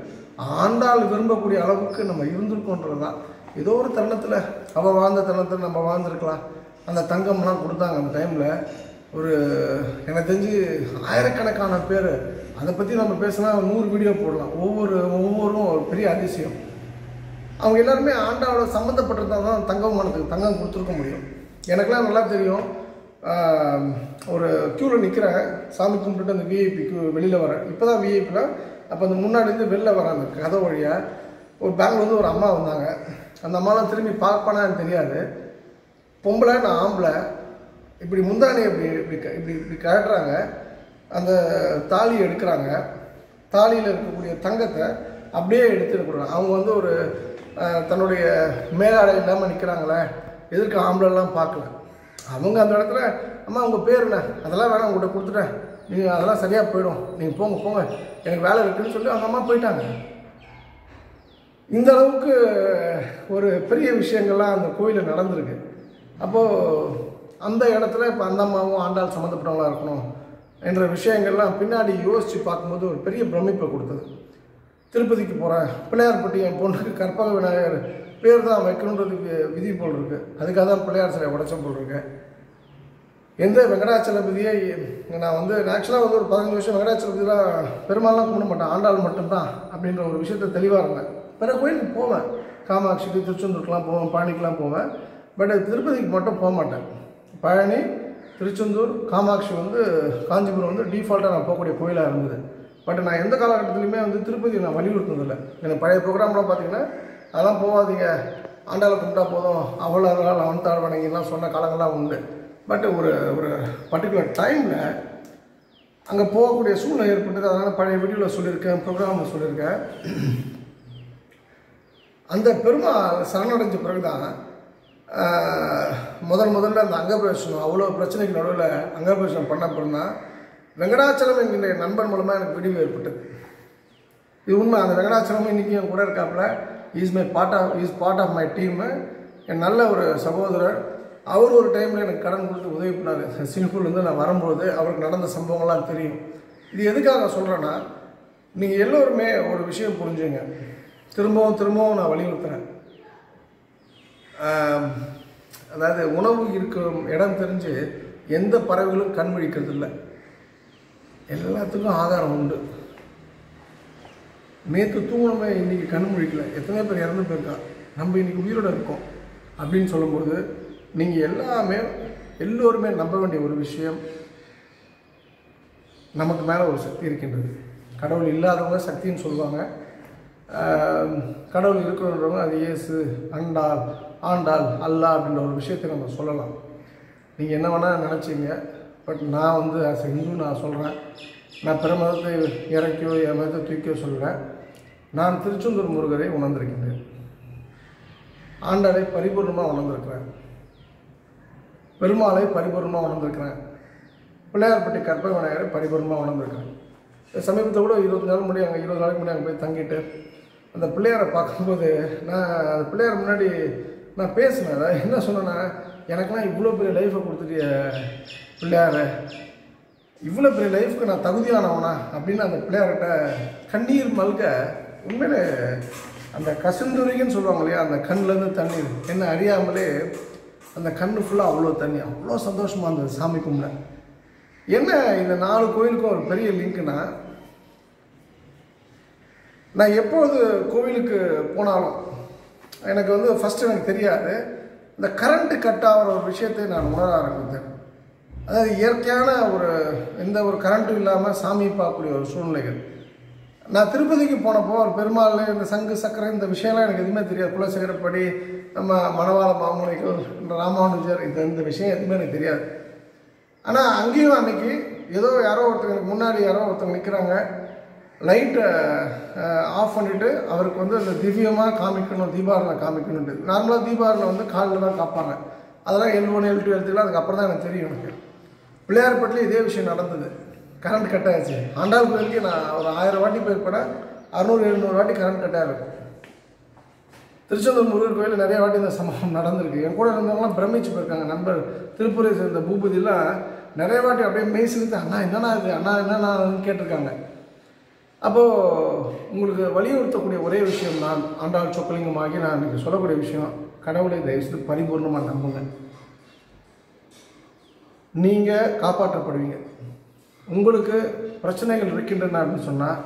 ஆண்டாள் விரும்பக்கூடிய அளவுக்கு நம்ம இருந்திருக்கோன்றதுதான் ஏதோ ஒரு தருணத்தில் அவள் வாழ்ந்த தருணத்தில் நம்ம வாழ்ந்துருக்கலாம் அந்த தங்கம்லாம் கொடுத்தாங்க அந்த டைமில் ஒரு எனக்கு தெரிஞ்சு ஆயிரக்கணக்கான பேர் அதை பற்றி நம்ம பேசினா நூறு வீடியோ போடலாம் ஒவ்வொரு ஒவ்வொரும் ஒரு பெரிய அதிசயம் அவங்க எல்லாருமே ஆண்டாவோட சம்மந்தப்பட்டிருந்தால் தான் தங்கம் மனத்துக்கு தங்கம் கொடுத்துருக்க முடியும் எனக்குலாம் நல்லா தெரியும் ஒரு க்யூவில் நிற்கிறேன் சாமி கும்பிட்டுட்டு அந்த விஐபி க்யூ வெளியில் வரேன் இப்போ தான் விஐபியில் அப்போ அந்த முன்னாடிருந்து வெளில வரேன் அந்த கதை வழியாக ஒரு பேங்க்லேருந்து ஒரு அம்மா வந்தாங்க அந்த அம்மாலாம் திரும்பி பார்ப்பானா எனக்கு தெரியாது பொம்பளை நான் ஆம்பளை இப்படி முந்தானி இப்படி இப்படி இப்படி இப்படி கட்டுறாங்க அந்த தாலி எடுக்கிறாங்க தாலியில் இருக்கக்கூடிய தங்கத்தை அப்படியே எடுத்துகிட்டு போகிறாங்க அவங்க வந்து ஒரு தன்னுடைய மேலாடை இல்லாமல் நிற்கிறாங்களே எதிர்க்க ஆம்பளெல்லாம் பார்க்கல அவங்க அந்த இடத்துல அம்மா உங்கள் பேர் என்ன அதெல்லாம் வேணாம் உங்கள்கிட்ட கொடுத்துட்டேன் நீங்கள் அதெல்லாம் சரியாக போயிடும் நீங்கள் போங்க போங்க எனக்கு வேலை இருக்குதுன்னு சொல்லி அவங்க அம்மா போயிட்டாங்க இந்த அளவுக்கு ஒரு பெரிய விஷயங்கள்லாம் அந்த கோயிலில் நடந்திருக்கு அப்போது அந்த இடத்துல இப்போ அந்த அம்மாவும் ஆண்டாள் சம்மந்தப்பட்டவங்களாக இருக்கணும் என்ற விஷயங்கள்லாம் பின்னாடி யோசித்து பார்க்கும்போது ஒரு பெரிய பிரமிப்பை கொடுத்தது திருப்பதிக்கு போகிறேன் பிள்ளையார்பட்டி என் பொண்ணுக்கு கற்பக விநாயகர் பேர் தான் வைக்கணுன்றதுக்கு விதி போல் இருக்குது அதுக்காக தான் பிள்ளையார் சிலை உடச்ச போல் இருக்கேன் எந்த வெங்கடாச்சலபதியை நான் வந்து ஆக்சுவலாக வந்து ஒரு பதினஞ்சு வருஷம் வெங்கடாச்சலபதியெலாம் பெருமாள்லாம் கும்பிட மாட்டேன் ஆண்டாள் மட்டும்தான் அப்படின்ற ஒரு விஷயத்த தெளிவாக இருந்தேன் பிற கோயிலுக்கு போவேன் காமாட்சிக்கு திருச்செந்தூருக்குலாம் போவேன் பழனிக்கெலாம் போவேன் பட் திருப்பதிக்கு மட்டும் போக மாட்டேன் பழனி திருச்செந்தூர் காமாட்சி வந்து காஞ்சிபுரம் வந்து டிஃபால்ட்டாக நான் போகக்கூடிய கோயிலாக இருந்தது பட் நான் எந்த காலகட்டத்துலையுமே வந்து திருப்பதி நான் வலியுறுத்தினதில்லை எனக்கு பழைய ப்ரோக்ராம்லாம் பார்த்தீங்கன்னா அதெல்லாம் போகாதீங்க ஆண்டாளை கும்பிட்டா போதும் அவ்வளோ அதனால் அவன் தாழ் வணங்கிலாம் சொன்ன காலங்கள்லாம் உண்டு பட் ஒரு ஒரு பர்டிகுலர் டைமில் அங்கே போகக்கூடிய சூழ்நிலை ஏற்பட்டது அதனால் பழைய வீடியோவில் சொல்லியிருக்கேன் ப்ரோக்ராமில் சொல்லியிருக்கேன் அந்த பெருமாள் சரணடைஞ்ச பிறகு தான் முதல் முதல்ல அந்த அங்க பிரவேசம் அவ்வளோ பிரச்சனைக்கு நடுவில் அங்க பிரவேசம் பண்ண அப்புறம்தான் வெங்கடாச்சலம் என்கின்ற நண்பன் மூலமாக எனக்கு பிடிவு ஏற்பட்டது. இது உண்மை. அந்த வெங்கடாச்சலமும் இன்றைக்கி என் கூட இருக்காப்புல. Is my part of is part of my team. என் நல்ல ஒரு சகோதரர். அவர் ஒரு டைமில் எனக்கு கடன் கொடுத்து உதவி பண்ணார். சிங்கப்பூர் வந்து நான் வரும்போது அவருக்கு நடந்த சம்பவங்கள்லாம் தெரியும். இது எதுக்காக சொல்கிறேன்னா, நீங்கள் எல்லோருமே ஒரு விஷயம் புரிஞ்சுங்க. திரும்பவும் திரும்பவும் நான் வலியுறுத்துகிறேன். அதாவது உணவு இருக்கும் இடம் தெரிஞ்சு எந்த பறவைகளும் கண் விழிக்கிறது இல்லை. எல்லாத்துக்கும் ஆதாரம் உண்டு. நேற்று தூங்கணுமே இன்றைக்கி கண் முழிக்கல, எத்தனை பேர் இறந்து போயிருக்கா, நம்ம இன்றைக்கி உயிரோடு இருக்கோம் அப்படின்னு சொல்லும்போது நீங்கள் எல்லாமே எல்லோருமே நம்ப வேண்டிய ஒரு விஷயம், நமக்கு மேலே ஒரு சக்தி இருக்கின்றது. கடவுள் இல்லாதவங்க சக்தின்னு சொல்லுவாங்க, கடவுள் இருக்கிறவங்க அது இயேசு அண்டாள் ஆண்டாள் அல்லா அப்படின்ற ஒரு விஷயத்தை நம்ம சொல்லலாம். நீங்கள் என்ன வேணால் நினச்சிங்க. பட் நான் வந்து ஆஸ் இந்து நான் சொல்கிறேன், நான் பிற மதத்தை இறக்கியோ என் மதத்தை தூக்கியோ சொல்கிறேன். நான் திருச்செந்தூர் முருகரை உணர்ந்திருக்கின்றேன், ஆண்டாளை பரிபூர்ணமாக உணர்ந்திருக்கிறேன், பெருமாளை பரிபூர்ணமாக உணர்ந்திருக்கிறேன், பிள்ளையார்பட்டி கற்பக விநாயகரை பரிபூர்ணமாக உணர்ந்திருக்கிறேன். சமீபத்தை கூட இருபது நாள் முன்னாடி அங்கே இருபது நாளைக்கு முன்னாடி அங்கே போய் தங்கிட்டு அந்த பிள்ளையாரை பார்க்கும்போது நான் அந்த பிள்ளையார் முன்னாடி நான் பேசினேன். அதை என்ன சொன்னேன்னா, எனக்கெல்லாம் இவ்வளோ பெரிய லைஃப்பை கொடுத்துட்டு பிள்ளையார, இவ்வளோ பெரிய லைஃப்க்கு நான் தகுதியானவனா அப்படின்னு அந்த பிள்ளையார்கிட்ட கண்ணீர் மல்க. உண்மையிலே அந்த கசுந்துருகின்னு சொல்லுவாங்க இல்லையா, அந்த கண்ணிலேருந்து தண்ணீர் என்ன அறியாமலே அந்த கண் ஃபுல்லாக அவ்வளோ தண்ணி, அவ்வளோ சந்தோஷமாக இருந்தது சாமி கும்பிட. என்ன இந்த நாலு கோயிலுக்கும் ஒரு பெரிய லிங்க்குன்னா, நான் எப்போது கோவிலுக்கு போனாலும் எனக்கு வந்து ஃபஸ்ட்டு எனக்கு தெரியாது, இந்த கரண்ட்டு கட் ஆகிற ஒரு விஷயத்தை நான் உணர ஆரம்பித்தேன். அதாவது இயற்கையான ஒரு எந்த ஒரு கரண்ட்டும் இல்லாமல் சாமி பார்க்கக்கூடிய ஒரு சூழ்நிலைகள். நான் திருப்பதிக்கு போனப்போ ஒரு பெருமாள் இந்த சங்கு சக்கரை இந்த விஷயம்லாம் எனக்கு எதுவுமே தெரியாது. குலசேகரப்படி நம்ம மணவாள மாமுனிகள் ராமானுஜர் இந்த இந்த விஷயம் எதுவுமே எனக்கு தெரியாது. ஆனால் அங்கேயும் அன்றைக்கி ஏதோ யாரோ ஒருத்தவங்களுக்கு முன்னாடி யாரோ ஒருத்தவங்க நிற்கிறாங்க, லைட்டை ஆஃப் பண்ணிவிட்டு அவருக்கு வந்து அந்த திவ்யமாக காமிக்கணும், தீபாவளி காமிக்கணுன்ட்டு. நார்மலாக தீபாவளி வந்து காலில் தான் காப்பாங்க, அதெல்லாம் எல் ஒன்று எல் டூ எழுத்துக்கலாம். அதுக்கப்புறம் தான் எனக்கு தெரியும். எனக்கு பிள்ளையார்பட்டில் இதே விஷயம் நடந்தது, கரண்ட் கட் ஆகிடுச்சு. ஆண்டாள் கோயிலுக்கு நான் ஒரு ஆயிரம் வாட்டி போயிருப்பேன், அறுநூறு எழுநூறு வாட்டி கரண்ட் கட்டாக இருக்கும். திருச்செந்தூர் முருகர் கோயில் நிறைய வாட்டி இந்த சம்பவம் நடந்திருக்கு. என் கூட இருந்தவங்களாம் பிரமிச்சு போயிருக்காங்க. நண்பர் திருப்பூரை சேர்ந்த பூபதியெலாம் நிறைய வாட்டி அப்படியே மெய்சிலிருந்து அண்ணா என்னன்னா இது அண்ணா என்னன்னா கேட்டிருக்காங்க. அப்போது உங்களுக்கு வலியுறுத்தக்கூடிய ஒரே விஷயம் நான் ஆண்டாள் சொக்கலிங்கம் ஆகி நான் இன்றைக்கி சொல்லக்கூடிய விஷயம், கடவுளை தயவுசெய்து பரிபூர்ணமாக நம்புங்க. நீங்கள் காப்பாற்றப்படுவீங்க. உங்களுக்கு பிரச்சனைகள் இருக்கின்றன அப்படின்னு சொன்னால்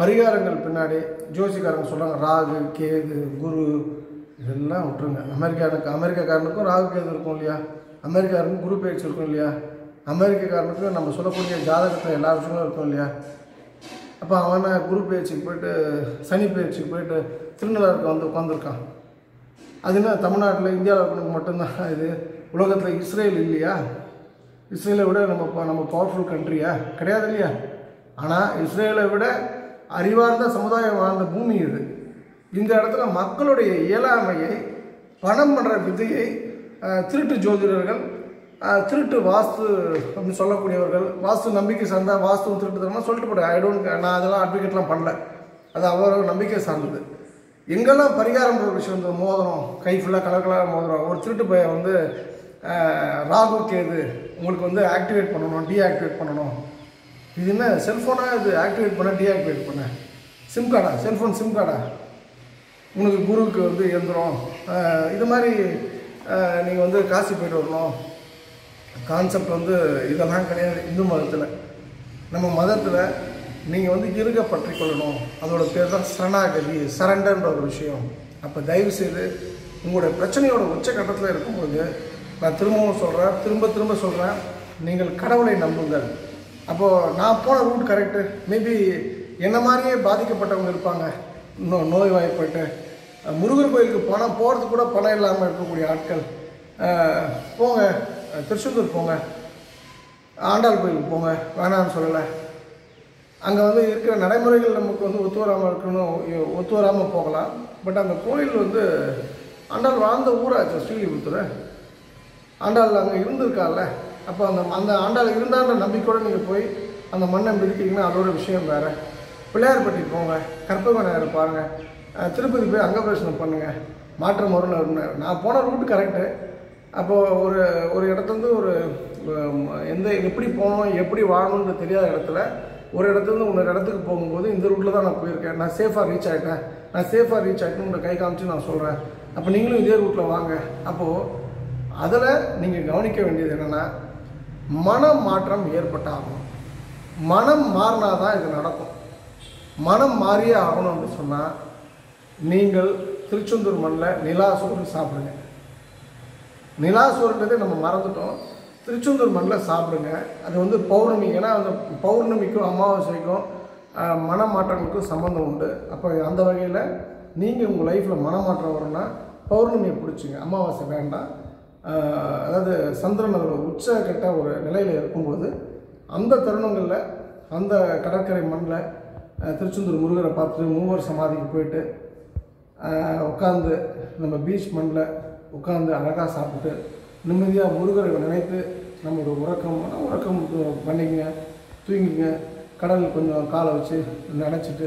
பரிகாரங்கள் பின்னாடி ஜோசிக்காரங்க சொல்கிறாங்க ராகு கேது குரு இதெல்லாம் விட்டுருங்க. அமெரிக்கானுக்கு அமெரிக்காக்காரனுக்கும் ராகு கேது இருக்கும் இல்லையா, அமெரிக்காரனுக்கும் குரு பயிற்சி இருக்கும் இல்லையா, அமெரிக்காக்காரனுக்கும் நம்ம சொல்லக்கூடிய ஜாதகத்தில் எல்லா விஷயங்களும் இருக்கும் இல்லையா. அப்போ அவனை குரு பயிற்சிக்கு போயிட்டு சனி பயிற்சிக்கு போயிட்டு திருநள்ளாருக்கு வந்து உட்காந்துருக்கான். அதுனா தமிழ்நாட்டில் இந்தியாவில் மட்டும்தான் இது, உலகத்தில் இஸ்ரேல் இல்லையா, இஸ்ரேலை விட நம்ம நம்ம பவர்ஃபுல் கண்ட்ரியா கிடையாது இல்லையா. ஆனால் இஸ்ரேலை விட அறிவார்ந்த சமுதாயம் வாழ்ந்த பூமி இது. இந்த இடத்துல மக்களுடைய இயலாமையை பணம் பண்ணுற விதையை திருட்டு ஜோதிடர்கள் திருட்டு வாஸ்து அப்படின்னு சொல்லக்கூடியவர்கள், வாஸ்து நம்பிக்கை சார்ந்த வாஸ்துவும் திருட்டுதெல்லாம் சொல்லிட்டு போட்டேன். ஐ டோன்ட் நான் அதெல்லாம் அட்வொகேட்லாம் பண்ணல, அது அவ்வளோ நம்பிக்கை சார்ந்தது. எங்கெல்லாம் பரிகாரம்ன்ற ஒரு விஷயம் வந்து மோதிரம் கை ஃபுல்லாக கலர் கலராக மோதிரம் ஒரு திருட்டு பய வந்து ராகு கேது உங்களுக்கு வந்து ஆக்டிவேட் பண்ணணும் டீஆக்டிவேட் பண்ணணும். இது என்ன செல்ஃபோனாக இது ஆக்டிவேட் பண்ண டீஆக்டிவேட் பண்ண சிம் கார்டா, செல்ஃபோன் சிம் கார்டா உங்களுக்கு குருவுக்கு வந்து எழுந்துரும். இது மாதிரி நீங்கள் வந்து காசி போய்ட்டு வரணும் கான்செப்ட் வந்து இதெல்லாம் கிடையாது. இந்து மதத்தில் நம்ம மதத்தில் நீங்கள் வந்து இருக பற்றி கொள்ளணும். அதோடய பேர் தான் சரணாகதி, சரண்டர்ன்ற ஒரு விஷயம். அப்போ தயவுசெய்து உங்களுடைய பிரச்சனையோட உச்சக்கட்டத்தில் இருக்கும்போது நான் திரும்பவும் சொல்கிறேன், திரும்ப திரும்ப சொல்கிறேன், நீங்கள் கடவுளை நம்புங்கள். அப்போது நான் போன ரூட் கரெக்டு. மேபி என்ன மாதிரியே பாதிக்கப்பட்டவங்க இருப்பாங்க, இன்னும் நோய் வாய்ப்பட்டு முருகர் கோயிலுக்கு போனால் போகிறது கூட பணம் இல்லாமல் இருக்கக்கூடிய ஆட்கள், போங்க திருச்செந்தூர் போங்க, ஆண்டாள் கோயிலுக்கு போங்க, வேணான்னு சொல்லலை. அங்கே வந்து இருக்கிற நடைமுறைகள் நமக்கு வந்து ஒத்து வராமல் இருக்கணும், ஒத்து வராமல் போகலாம். பட் அந்த கோயில் வந்து ஆனால் வாழ்ந்த ஊராச்சு ஸ்ரீவில்லிபுத்தூர். ஆண்டாள் அங்கே இருந்திருக்கார்ல, அப்போ அந்த அந்த ஆண்டாள் இருந்தான்ற நம்பிக்கையோடு நீங்கள் போய் அந்த மண்ணை பிடிக்கிங்கன்னா அதோட விஷயம் வேறு. பிள்ளையார்பட்டி போங்க, கற்பகநாயர் பாருங்கள், திருப்பதி போய் அங்க பிரசனம் பண்ணுங்கள், மாற்றம் வரும்னு அப்படின்னாரு. நான் போன ரூட்டு கரெக்டு. அப்போது ஒரு ஒரு இடத்துலேருந்து ஒரு எந்த எப்படி போகணும் எப்படி வாழணும்னு தெரியாத இடத்துல ஒரு இடத்துலேருந்து இன்னொரு இடத்துக்கு போகும்போது இந்த ரூட்டில் தான் நான் போயிருக்கேன், நான் சேஃபாக ரீச் ஆகிட்டேன், நான் சேஃபாக ரீச் ஆகிட்டேன்னு கை காமிச்சு நான் சொல்கிறேன். அப்போ நீங்களும் இதே ரூட்டில் வாங்க. அப்போது அதில் நீங்கள் கவனிக்க வேண்டியது என்னென்னா, மனம் மாற்றம் ஏற்பட்டாகணும், மனம் மாறினா தான் இது நடக்கும். மனம் மாறியே ஆகணும் அப்படின்னு சொன்னால் நீங்கள் திருச்செந்தூர் மண்ணில் நிலா சோறு சாப்பிடுங்க. நிலா சோறுன்றதே நம்ம மறந்துட்டோம். திருச்செந்தூர் மண்ணில் சாப்பிடுங்க. அது வந்து பௌர்ணமி, ஏன்னா அந்த பௌர்ணமிக்கும் அமாவாசைக்கும் மனமாற்றங்களுக்கும் சம்மந்தம் உண்டு. அப்போ அந்த வகையில் நீங்கள் உங்கள் லைஃப்பில் மனமாற்றம் வரணும்னா பௌர்ணமியை பிடிச்சிங்க, அமாவாசை வேண்டாம். அதாவது சந்திரன் அதோட உச்சக்கட்ட ஒரு நிலையில் இருக்கும்போது அந்த தருணங்களில் அந்த கடற்கரை மண்ணில் திருச்செந்தூர் முருகரை பார்த்துட்டு மூவர் சமாதிக்கு போயிட்டு உட்காந்து நம்ம பீச் மண்ணில் உட்காந்து அழகாக சாப்பிட்டு நிம்மதியாக முருகரை நினைத்து நம்மளோட உறக்கம் உறக்கம் பண்ணிங்க, தூங்கிங்க. கடல் கொஞ்சம் காலை வச்சு நினச்சிட்டு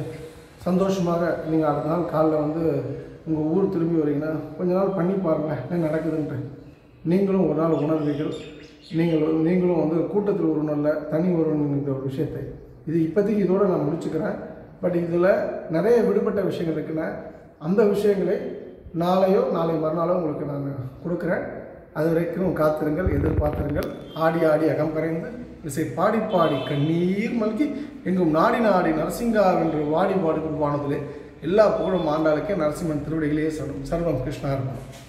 சந்தோஷமாக நீங்கள் அடுத்த நாள் காலைல வந்து உங்கள் ஊர் திரும்பி வரீங்கன்னா கொஞ்ச நாள் பண்ணி பாருங்கள் என்ன நடக்குதுன்ட்டு. நீங்களும் ஒரு நாள் உணர்வீர்கள். நீங்கள் நீங்களும் வந்து கூட்டத்தில் ஒரு நல்ல தனி ஒருவனுங்கிற ஒரு விஷயத்தை இது இப்போதைக்கு இதோடு நான் முடிச்சுக்கிறேன். பட் இதில் நிறைய விடுபட்ட விஷயங்கள் இருக்குன்னா அந்த விஷயங்களை நாளையோ நாளை மறுநாளோ உங்களுக்கு நான் கொடுக்குறேன். அது வரைக்கும் காத்திருங்கள், எதிர்பார்த்திருங்கள். ஆடி ஆடி அகம் கரைந்து இசை பாடி பாடி கண்ணீர் மல்கி எங்கும் நாடி நாடி நரசிங்காவென்று வாடி பாடுக்கும் வானதிலே எல்லா புகழும் ஆண்டாளுக்கே நரசிம்மன் திருவடிகளையே சொல்லும். சர்வம் கிருஷ்ணார்பணம்.